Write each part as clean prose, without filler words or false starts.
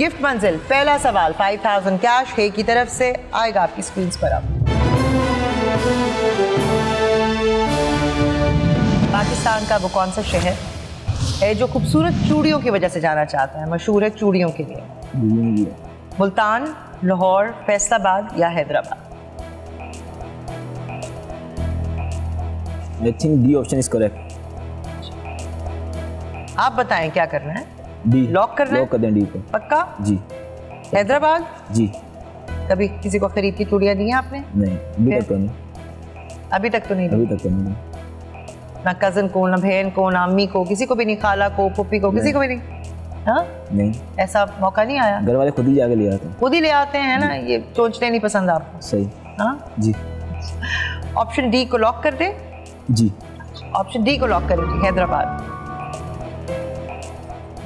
Gift मंजिल। पहला सवाल 5000 कैश हे की तरफ से आएगा आपकी स्क्रीन पर। आप पाकिस्तान का वो कौन सा शहर है जो खूबसूरत चूड़ियों की वजह से जाना चाहता है, मशहूर है चूड़ियों के लिए? मुल्तान, लाहौर, फैसलाबाद या Hyderabad? I think D option is correct. आप बताएं क्या करना है? D. लॉक करना है? लॉक कर दें D को। पक्का? जी। हैदराबाद? जी। कभी किसी को खरीद की चूड़ियाँ दी हैं आपने? नहीं, अभी तक तो नहीं। ना कजन को, ना बहन को, ना अम्मी को, किसी को भी नहीं, खाला को, पुप्पी को, किसी को भी नहीं। हाँ? नहीं, ऐसा मौका नहीं आया? घर वाले खुद ही जाके ले आते हैं। खुद ही ले आते हैं ना, ये सोचने नहीं पसंद आपको। सही। हाँ जी। ऑप्शन डी को लॉक कर दे। जी, ऑप्शन डी को लॉक करेंगे, हैदराबाद।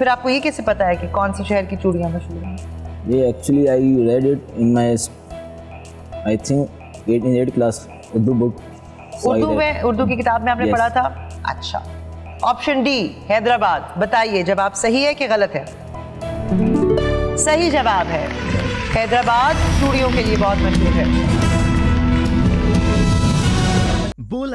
फिर आपको ये कैसे पता है कि कौन से शहर की चूड़ियाँ मशहूर हैं? ये actually I read it in my I think 8th class Urdu book. Urdu में, उर्दू की किताब में आपने पढ़ा था? अच्छा, ऑप्शन डी हैदराबाद। बताइए जवाब सही है कि गलत है? सही जवाब है, हैदराबाद चूड़ियों के लिए बहुत मशहूर है। बोल